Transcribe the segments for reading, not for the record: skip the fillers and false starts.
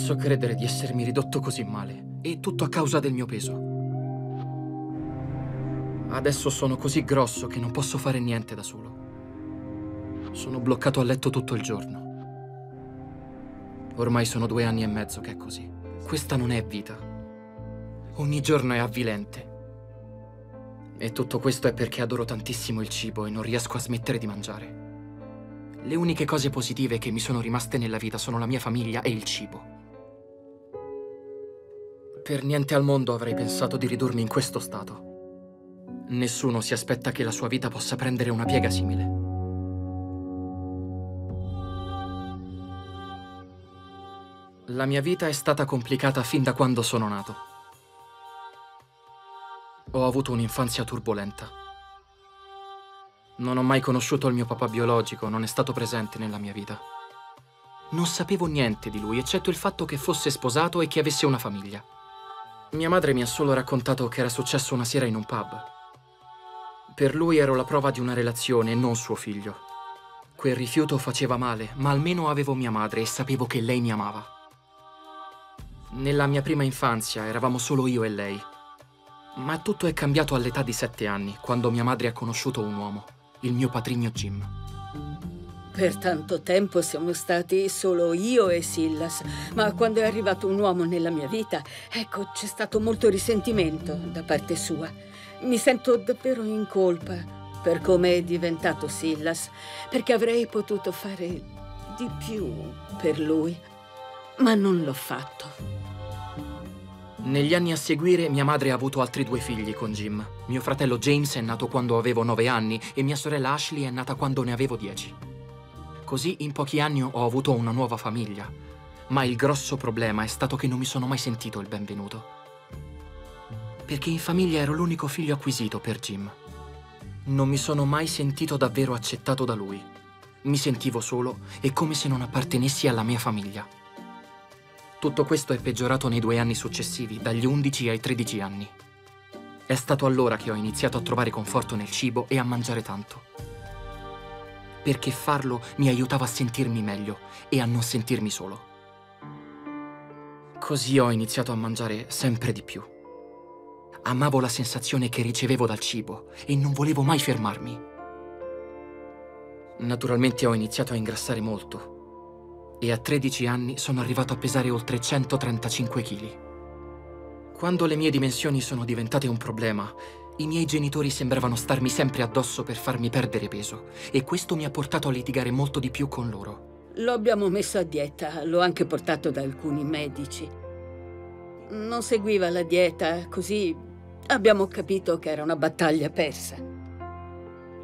posso credere di essermi ridotto così male, e tutto a causa del mio peso. Adesso sono così grosso che non posso fare niente da solo. Sono bloccato a letto tutto il giorno. Ormai sono 2 anni e mezzo che è così. Questa non è vita. Ogni giorno è avvilente. E tutto questo è perché adoro tantissimo il cibo e non riesco a smettere di mangiare. Le uniche cose positive che mi sono rimaste nella vita sono la mia famiglia e il cibo. Per niente al mondo avrei pensato di ridurmi in questo stato. Nessuno si aspetta che la sua vita possa prendere una piega simile. La mia vita è stata complicata fin da quando sono nato. Ho avuto un'infanzia turbolenta. Non ho mai conosciuto il mio papà biologico, non è stato presente nella mia vita. Non sapevo niente di lui, eccetto il fatto che fosse sposato e che avesse una famiglia. Mia madre mi ha solo raccontato che era successo una sera in un pub. Per lui ero la prova di una relazione e non suo figlio. Quel rifiuto faceva male, ma almeno avevo mia madre e sapevo che lei mi amava. Nella mia prima infanzia eravamo solo io e lei. Ma tutto è cambiato all'età di 7 anni, quando mia madre ha conosciuto un uomo, il mio patrigno Jim. Per tanto tempo siamo stati solo io e Cillas, ma quando è arrivato un uomo nella mia vita, ecco, c'è stato molto risentimento da parte sua. Mi sento davvero in colpa per come è diventato Cillas, perché avrei potuto fare di più per lui, ma non l'ho fatto. Negli anni a seguire mia madre ha avuto altri 2 figli con Jim. Mio fratello James è nato quando avevo 9 anni e mia sorella Ashley è nata quando ne avevo 10. Così in pochi anni ho avuto una nuova famiglia. Ma il grosso problema è stato che non mi sono mai sentito il benvenuto. Perché in famiglia ero l'unico figlio acquisito per Jim. Non mi sono mai sentito davvero accettato da lui. Mi sentivo solo e come se non appartenessi alla mia famiglia. Tutto questo è peggiorato nei 2 anni successivi, dagli 11 ai 13 anni. È stato allora che ho iniziato a trovare conforto nel cibo e a mangiare tanto. Perché farlo mi aiutava a sentirmi meglio e a non sentirmi solo. Così ho iniziato a mangiare sempre di più. Amavo la sensazione che ricevevo dal cibo e non volevo mai fermarmi. Naturalmente ho iniziato a ingrassare molto. E a 13 anni sono arrivato a pesare oltre 135 kg. Quando le mie dimensioni sono diventate un problema, i miei genitori sembravano starmi sempre addosso per farmi perdere peso, e questo mi ha portato a litigare molto di più con loro. Lo abbiamo messo a dieta, l'ho anche portato da alcuni medici. Non seguiva la dieta, così abbiamo capito che era una battaglia persa.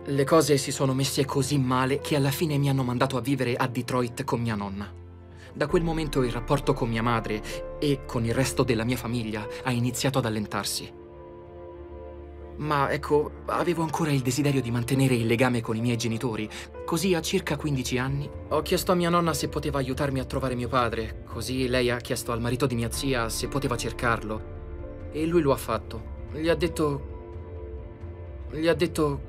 Le cose si sono messe così male che alla fine mi hanno mandato a vivere a Detroit con mia nonna. Da quel momento il rapporto con mia madre e con il resto della mia famiglia ha iniziato ad allentarsi. Ma ecco, avevo ancora il desiderio di mantenere il legame con i miei genitori, così a circa 15 anni ho chiesto a mia nonna se poteva aiutarmi a trovare mio padre, così lei ha chiesto al marito di mia zia se poteva cercarlo. E lui lo ha fatto. Gli ha detto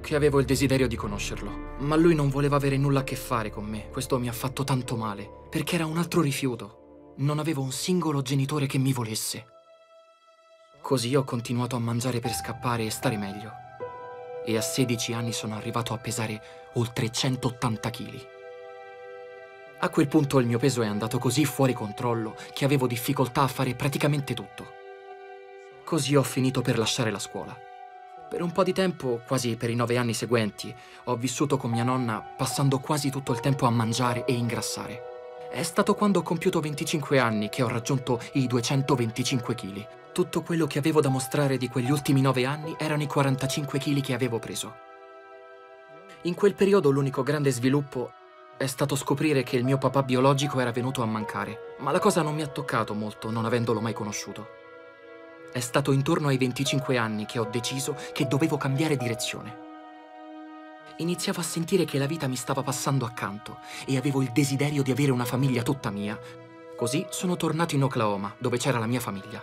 che avevo il desiderio di conoscerlo, ma lui non voleva avere nulla a che fare con me. Questo mi ha fatto tanto male, perché era un altro rifiuto. Non avevo un singolo genitore che mi volesse. Così ho continuato a mangiare per scappare e stare meglio. E a 16 anni sono arrivato a pesare oltre 180 kg. A quel punto il mio peso è andato così fuori controllo che avevo difficoltà a fare praticamente tutto. Così ho finito per lasciare la scuola. Per un po' di tempo, quasi per i 9 anni seguenti, ho vissuto con mia nonna passando quasi tutto il tempo a mangiare e ingrassare. È stato quando ho compiuto 25 anni che ho raggiunto i 225 kg. Tutto quello che avevo da mostrare di quegli ultimi 9 anni erano i 45 kg che avevo preso. In quel periodo l'unico grande sviluppo è stato scoprire che il mio papà biologico era venuto a mancare, ma la cosa non mi ha toccato molto, non avendolo mai conosciuto. È stato intorno ai 25 anni che ho deciso che dovevo cambiare direzione. Iniziavo a sentire che la vita mi stava passando accanto e avevo il desiderio di avere una famiglia tutta mia. Così sono tornato in Oklahoma, dove c'era la mia famiglia.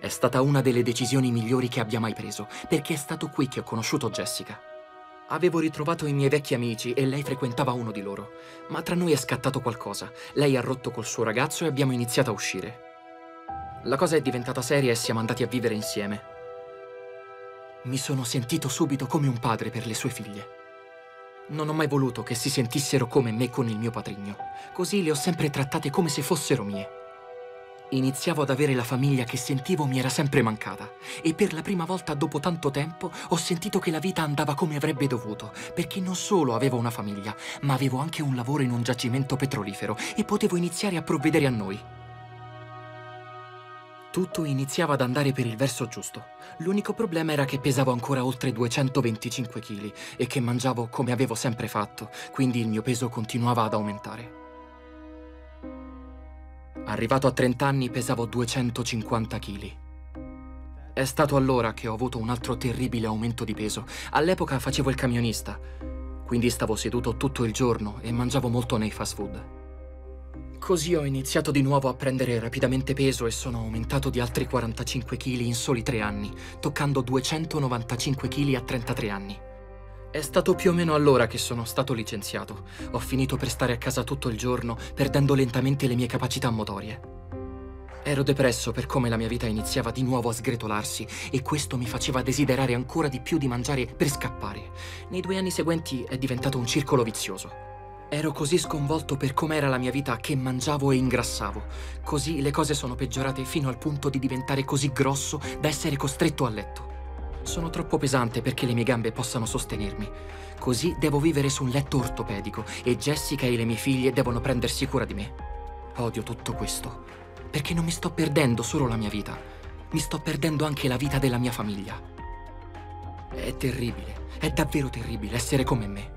È stata una delle decisioni migliori che abbia mai preso, perché è stato qui che ho conosciuto Jessica. Avevo ritrovato i miei vecchi amici e lei frequentava uno di loro. Ma tra noi è scattato qualcosa. Lei ha rotto col suo ragazzo e abbiamo iniziato a uscire. La cosa è diventata seria e siamo andati a vivere insieme. Mi sono sentito subito come un padre per le sue figlie. Non ho mai voluto che si sentissero come me con il mio patrigno. Così le ho sempre trattate come se fossero mie. Iniziavo ad avere la famiglia che sentivo mi era sempre mancata. E per la prima volta dopo tanto tempo ho sentito che la vita andava come avrebbe dovuto. Perché non solo avevo una famiglia, ma avevo anche un lavoro in un giacimento petrolifero e potevo iniziare a provvedere a noi. Tutto iniziava ad andare per il verso giusto. L'unico problema era che pesavo ancora oltre 225 kg e che mangiavo come avevo sempre fatto, quindi il mio peso continuava ad aumentare. Arrivato a 30 anni pesavo 250 kg. È stato allora che ho avuto un altro terribile aumento di peso. All'epoca facevo il camionista, quindi stavo seduto tutto il giorno e mangiavo molto nei fast food. Così ho iniziato di nuovo a prendere rapidamente peso e sono aumentato di altri 45 kg in soli 3 anni, toccando 295 kg a 33 anni. È stato più o meno allora che sono stato licenziato. Ho finito per stare a casa tutto il giorno, perdendo lentamente le mie capacità motorie. Ero depresso per come la mia vita iniziava di nuovo a sgretolarsi e questo mi faceva desiderare ancora di più di mangiare per scappare. Nei 2 anni seguenti è diventato un circolo vizioso. Ero così sconvolto per com'era la mia vita che mangiavo e ingrassavo. Così le cose sono peggiorate fino al punto di diventare così grosso da essere costretto a letto. Sono troppo pesante perché le mie gambe possano sostenermi. Così devo vivere su un letto ortopedico e Jessica e le mie figlie devono prendersi cura di me. Odio tutto questo, perché non mi sto perdendo solo la mia vita. Mi sto perdendo anche la vita della mia famiglia. È terribile, è davvero terribile essere come me.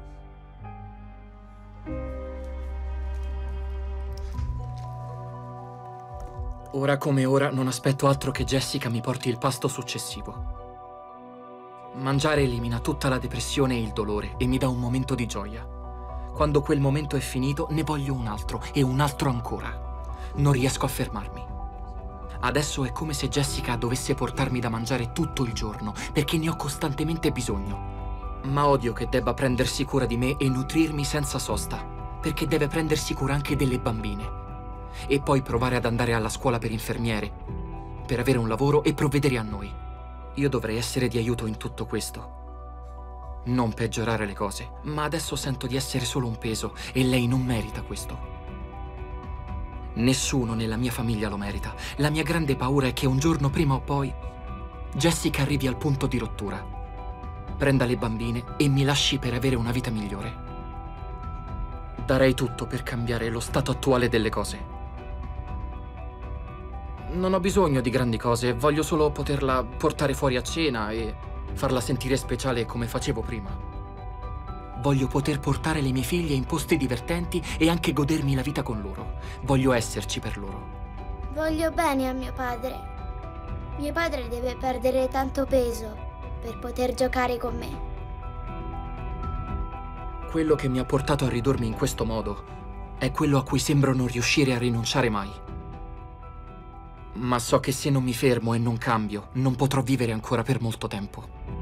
Ora come ora non aspetto altro che Jessica mi porti il pasto successivo. Mangiare elimina tutta la depressione e il dolore e mi dà un momento di gioia. Quando quel momento è finito ne voglio un altro e un altro ancora. Non riesco a fermarmi. Adesso è come se Jessica dovesse portarmi da mangiare tutto il giorno perché ne ho costantemente bisogno. Ma odio che debba prendersi cura di me e nutrirmi senza sosta, perché deve prendersi cura anche delle bambine. E poi provare ad andare alla scuola per infermiere, per avere un lavoro e provvedere a noi. Io dovrei essere di aiuto in tutto questo. Non peggiorare le cose, ma adesso sento di essere solo un peso e lei non merita questo. Nessuno nella mia famiglia lo merita. La mia grande paura è che un giorno prima o poi Jessica arrivi al punto di rottura, prenda le bambine e mi lasci per avere una vita migliore. Darei tutto per cambiare lo stato attuale delle cose. Non ho bisogno di grandi cose, voglio solo poterla portare fuori a cena e farla sentire speciale come facevo prima. Voglio poter portare le mie figlie in posti divertenti e anche godermi la vita con loro. Voglio esserci per loro. Voglio bene a mio padre. Mio padre deve perdere tanto peso per poter giocare con me. Quello che mi ha portato a ridurmi in questo modo è quello a cui sembro non riuscire a rinunciare mai. Ma so che se non mi fermo e non cambio, non potrò vivere ancora per molto tempo.